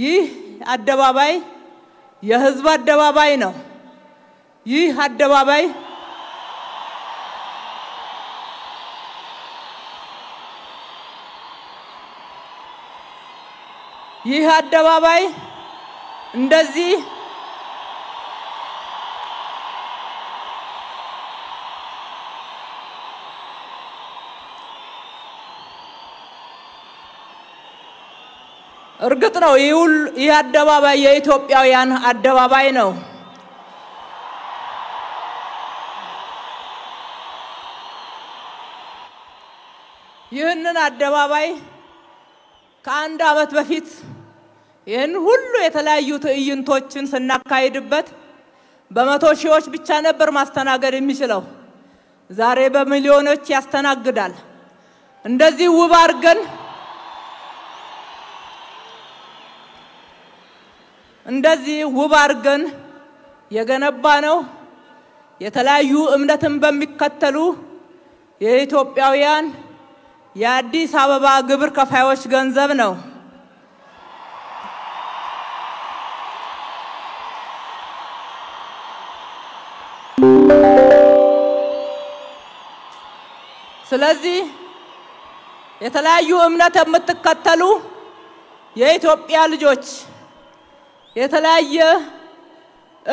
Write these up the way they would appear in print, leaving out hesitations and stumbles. ይህ አደባባይ የህዝብ አደባባይ ነው። ይህ አደባባይ እንደዚህ እርግጥ ነው ይህ አደባባይ የኢትዮጵያውያን አደባባይ ነው። ይህንን አደባባይ ከአንድ አመት በፊት ይህን ሁሉ የተለያዩ ትዕይንቶችን ስናካሂድበት በመቶ ሺዎች ብቻ ነበር ማስተናገድ የሚችለው። ዛሬ በሚሊዮኖች ያስተናግዳል። እንደዚህ ውብ አድርገን የገነባ ነው። የተለያዩ እምነትን በሚከተሉ የኢትዮጵያውያን የአዲስ አበባ ግብር ከፋዮች ገንዘብ ነው። ስለዚህ የተለያዩ እምነት የምትከተሉ የኢትዮጵያ ልጆች የተለያየ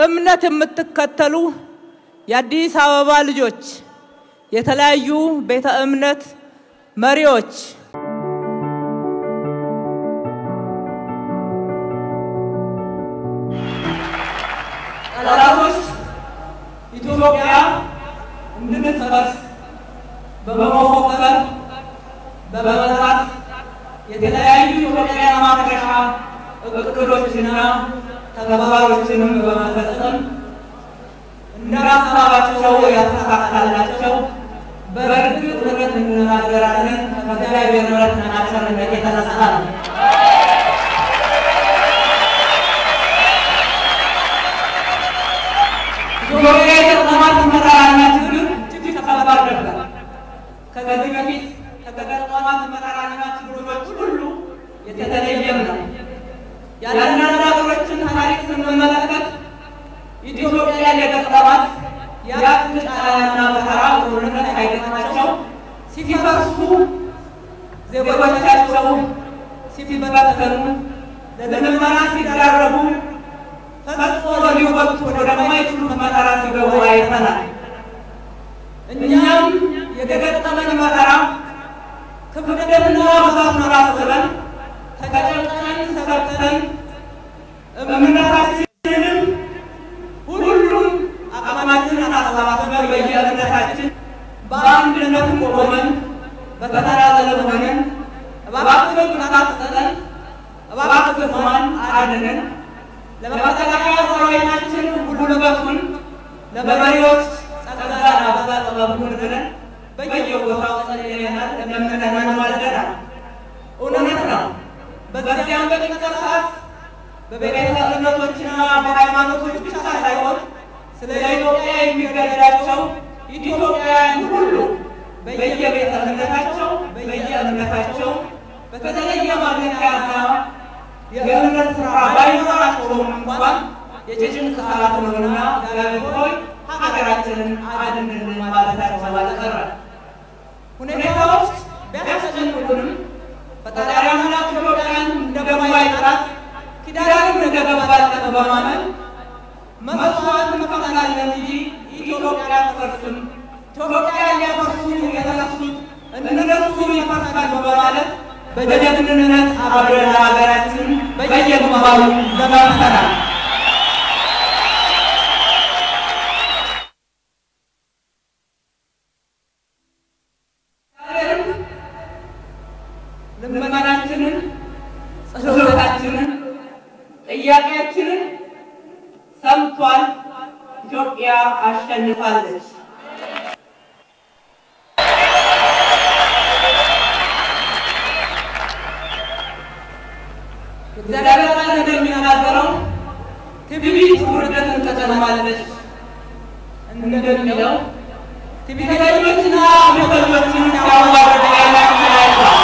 እምነት የምትከተሉ የአዲስ አበባ ልጆች የተለያዩ ቤተ እምነት መሪዎች አላላሁስ ኢትዮጵያ እንድንተባስ በመሆፈቀር በመመራት የተለያዩ ኢትዮጵያ ማረጋሻ እቅዶችና ተግባራቶችንም በማፈጸም እንደራሳቸው ያስተካክላላቸው በርግጥ ጥረት እናደርጋለን። ከተለያየ ብሔረሰብ ተናጠል እንደተሳሳተ ጆሮዬ ተማት መራራነት ትግል ተከባበር ነበር። ከዚህ በፊት ተከታታማት መራራነት ትግሎች ሁሉ የተለየ ነው። ያለናናሮችን ታሪክ ስንመለከት ኢትዮጵያ ለገጠማት ያክልታና ባህራ ወረነ አይገጥማቸው ሲፈርሱ ዘበቻቸው ሲፈበረከሩ ለደመና ሲደራረቡ ፈጥፎ ወዲወጡ ወደማይችሉ መጣራ ሲገቡ አይተናል። እኛም የገጠመን መጣራ ክብደትና መሳፍና ራስ ዘበን ተከታታይን ተከታተን እምነታችንን ሁሉም አቀማማችን አሳባችን በየእምነታችን በአንድነት ቆመን በተራራለን ሆነን እባክህ ተከታተለን እባክህ ሆነን አድነን ለመከታተያ ሆሮያችን ሁሉ ለበቱን ለበሪዎች ጸጋና በዛተባቡን ገነን በየቦታው ጸልየናል ለምንነናል ማለደናል። እውነት ነው። በዚያም በተከታታይ በቤተክርስቲያኖችና በሃይማኖቶች ብቻ ሳይሆን ስለ ኢትዮጵያ የሚገለዳቸው ኢትዮጵያውያን ሁሉ በየቤተክርስቲያናቸው በተለየ ማንነትና የእምነት ስራ ባይኖራቸው እንኳን የጭጭን ሰዓት ነውና ያለበቆይ ሀገራችንን አድነን ማለታቸው አልቀረ። ሁኔታዎች በያስጨንቁንም በታሪያና ኢትዮጵያን እንደማይጠራት ኪዳራን እንደገባባት ተባባማን መስዋዕት መፈናቀል እንጂ ኢትዮጵያ ተፈርሱም ኢትዮጵያ ያፈርሱም የተነሱት እንደነሱም ይፈርሳል በማለት በደጀንነት አብረን ሀገራችን በየግማባው ዘማተናል። ልመናችንን ጸሎታችንን ጥያቄያችንን ሰምቷል። ኢትዮጵያ አሸንፋለች። ዘላለም እንደሚናገረው ትዕቢት ውርደትን ተጨማለች እንደሚለው ትዕቢተኞችና አመፀኞችን ያዋርዳል።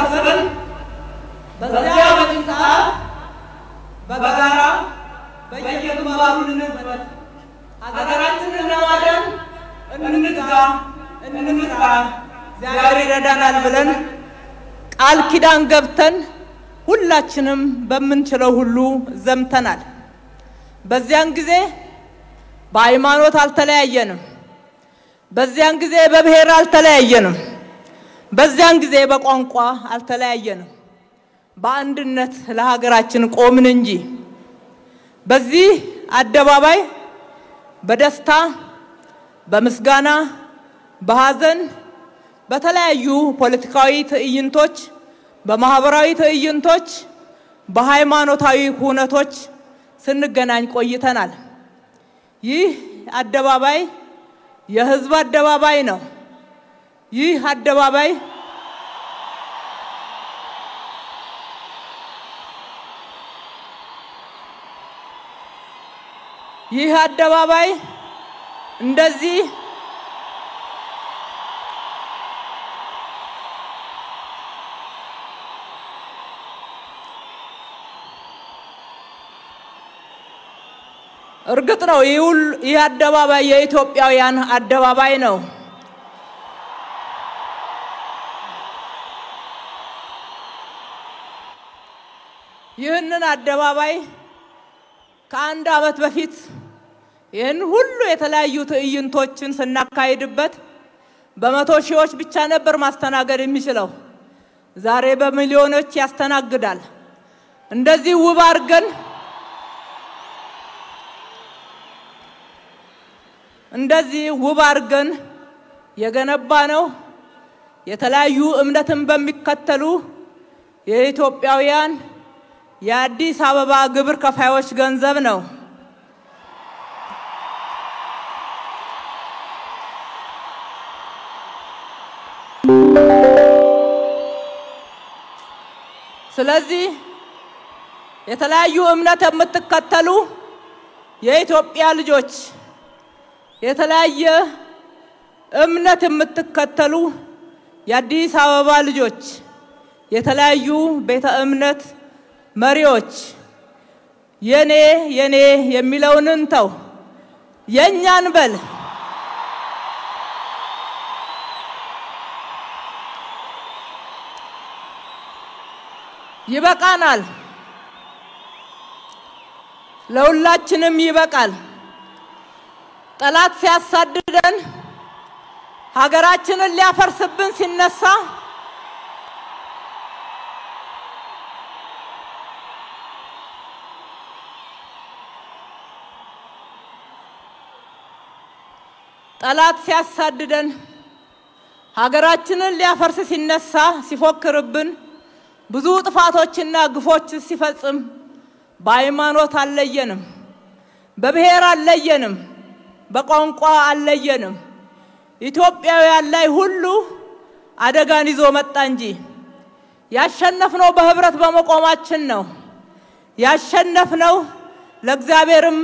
ቃል ኪዳን ገብተን ሁላችንም በመንችለው ሁሉ ዘምተናል። በዚያን ጊዜ በሃይማኖት አልተለያየንም። በዚያን ጊዜ በብሔር አልተለያየንም። በዚያን ጊዜ በቋንቋ አልተለያየንም። በአንድነት ለሀገራችን ቆምን እንጂ በዚህ አደባባይ በደስታ በመስጋና በሐዘን በተለያዩ ፖለቲካዊ ትዕይንቶች በማህበራዊ ትዕይንቶች በሃይማኖታዊ ሁነቶች ስንገናኝ ቆይተናል። ይህ አደባባይ የህዝብ አደባባይ ነው። ይህ አደባባይ እርግጥ ነው ይህ አደባባይ የኢትዮጵያውያን አደባባይ ነው። ይህንን አደባባይ ከአንድ አመት በፊት ይህን ሁሉ የተለያዩ ትዕይንቶችን ስናካሂድበት በመቶ ሺዎች ብቻ ነበር ማስተናገድ የሚችለው። ዛሬ በሚሊዮኖች ያስተናግዳል። እንደዚህ ውብ አድርገን የገነባ ነው። የተለያዩ እምነትን በሚከተሉ የኢትዮጵያውያን የአዲስ አበባ ግብር ከፋዮች ገንዘብ ነው። ስለዚህ የተለያዩ እምነት የምትከተሉ የኢትዮጵያ ልጆች የተለያየ እምነት የምትከተሉ የአዲስ አበባ ልጆች የተለያዩ ቤተ እምነት መሪዎች የኔ የሚለውን ተው የኛን በል ይበቃናል። ለሁላችንም ይበቃል። ጠላት ሲያሳድደን ሀገራችንን ሊያፈርስብን ሲነሳ ሲፎክርብን ብዙ ጥፋቶችና ግፎች ሲፈጽም በሃይማኖት አለየንም፣ በብሔር አለየንም፣ በቋንቋ አለየንም። ኢትዮጵያውያን ላይ ሁሉ አደጋን ይዞ መጣ እንጂ ያሸነፍነው በህብረት በመቆማችን ነው። ያሸነፍነው ለእግዚአብሔርም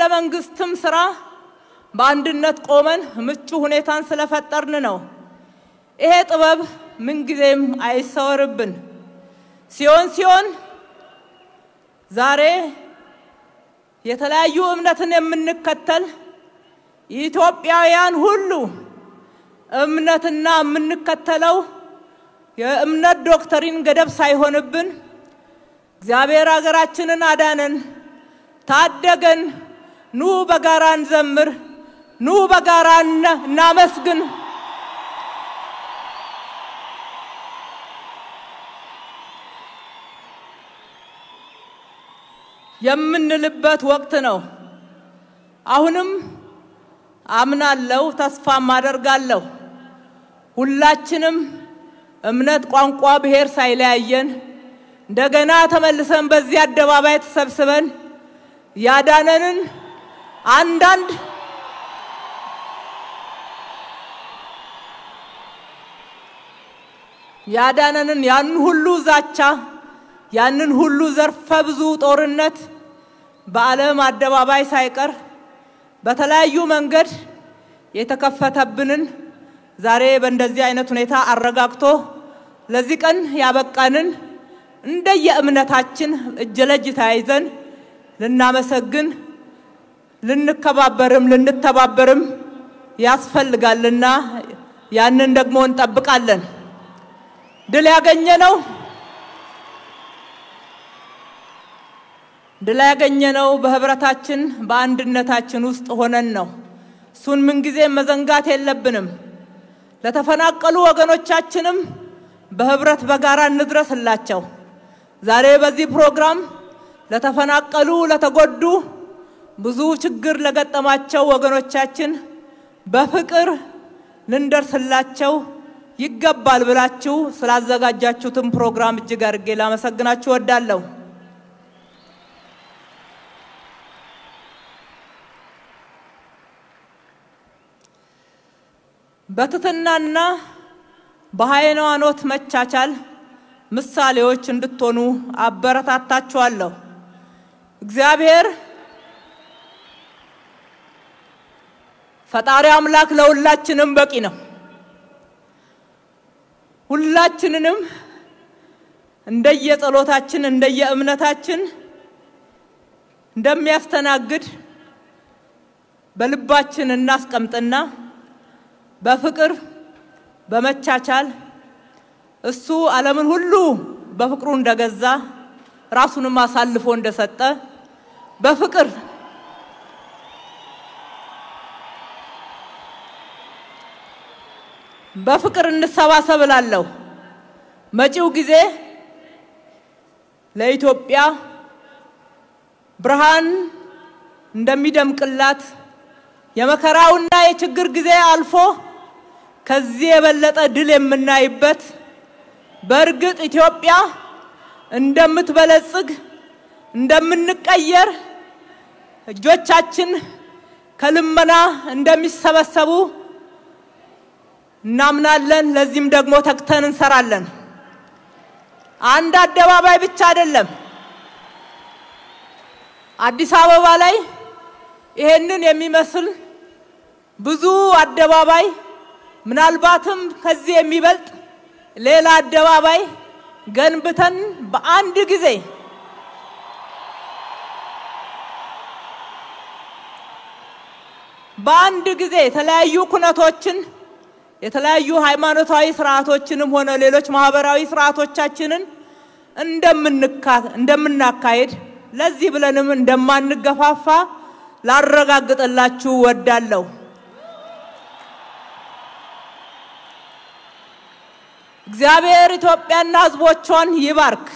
ለመንግስትም ስራ በአንድነት ቆመን ምቹ ሁኔታን ስለፈጠርን ነው። ይሄ ጥበብ ምን ጊዜም አይሰወርብን። ሲሆን ዛሬ የተለያዩ እምነትን የምንከተል ኢትዮጵያውያን ሁሉ እምነትና የምንከተለው የእምነት ዶክትሪን ገደብ ሳይሆንብን እግዚአብሔር ሀገራችንን አዳነን ታደገን ኑ በጋራ እንዘምር፣ ኑ በጋራ እናመስግን፣ የምንልበት ወቅት ነው። አሁንም አምናለሁ፣ ተስፋም አደርጋለሁ ሁላችንም እምነት፣ ቋንቋ፣ ብሔር ሳይለያየን እንደገና ተመልሰን በዚህ አደባባይ ተሰብስበን ያዳነንን ያንን ሁሉ ዛቻ ያንን ሁሉ ዘርፈ ብዙ ጦርነት በዓለም አደባባይ ሳይቀር በተለያዩ መንገድ የተከፈተብንን ዛሬ በእንደዚህ አይነት ሁኔታ አረጋግቶ ለዚህ ቀን ያበቃንን እንደየእምነታችን እጅ ለእጅ ታይዘን ልናመሰግን ልንከባበርም ልንተባበርም ያስፈልጋልና ያንን ደግሞ እንጠብቃለን ድል ያገኘነው በህብረታችን በአንድነታችን ውስጥ ሆነን ነው ሱን ምን ጊዜ መዘንጋት የለብንም ለተፈናቀሉ ወገኖቻችንም በህብረት በጋራ እንድረስላቸው ዛሬ በዚህ ፕሮግራም ለተፈናቀሉ ለተጎዱ ብዙ ችግር ለገጠማቸው ወገኖቻችን በፍቅር ልንደርስላቸው ይገባል ብላችሁ ስላዘጋጃችሁትን ፕሮግራም እጅግ አድርጌ ላመሰግናችሁ ወዳለሁ በተተናና በሃይናኖት መቻቻል ምሳሌዎች እንድትሆኑ አበረታታችኋለሁ እግዚአብሔር ፈጣሪ አምላክ ለሁላችንም በቂ ነው ሁላችንንም እንደየጸሎታችን እንደየእምነታችን እንደሚያስተናግድ በልባችን እናስቀምጥና በፍቅር በመቻቻል እሱ ዓለምን ሁሉ በፍቅሩ እንደገዛ ራሱንም አሳልፎ እንደሰጠ በፍቅር እንሰባሰብላለሁ መጪው ጊዜ ለኢትዮጵያ ብርሃን እንደሚደምቅላት የመከራውና የችግር ጊዜ አልፎ ከዚህ የበለጠ ድል የምናይበት በርግጥ ኢትዮጵያ እንደምትበለጽግ እንደምንቀየር እጆቻችን ከልመና እንደሚሰበሰቡ እናምናለን ለዚህም ደግሞ ተክተን እንሰራለን አንድ አደባባይ ብቻ አይደለም አዲስ አበባ ላይ ይሄንን የሚመስል ብዙ አደባባይ ምናልባትም ከዚህ የሚበልጥ ሌላ አደባባይ ገንብተን በአንድ ጊዜ የተለያዩ ኩነቶችን የተለያዩ ሃይማኖታዊ ስርዓቶችንም ሆነ ሌሎች ማህበራዊ ስርዓቶቻችንን እንደምናካሄድ ለዚህ ብለንም እንደማንገፋፋ ላረጋግጥላችሁ ወዳለሁ እግዚአብሔር ኢትዮጵያና ህዝቦቿን ይባርክ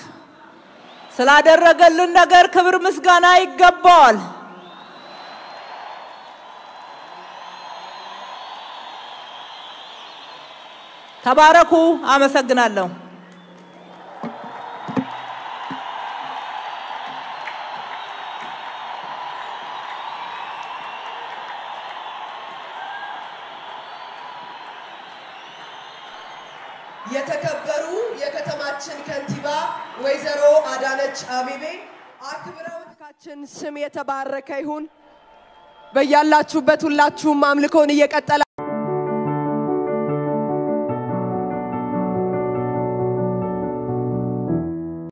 ስላደረገልን ነገር ክብር ምስጋና ይገባዋል ተባረኩ አመሰግናለሁ የተከበሩ የከተማችን ከንቲባ ወይዘሮ አዳነች አቤቤ አክብረውታችን ስም የተባረከ ይሁን በእያላችሁበት ሁላችሁም አምልኮን እየቀጠላችሁ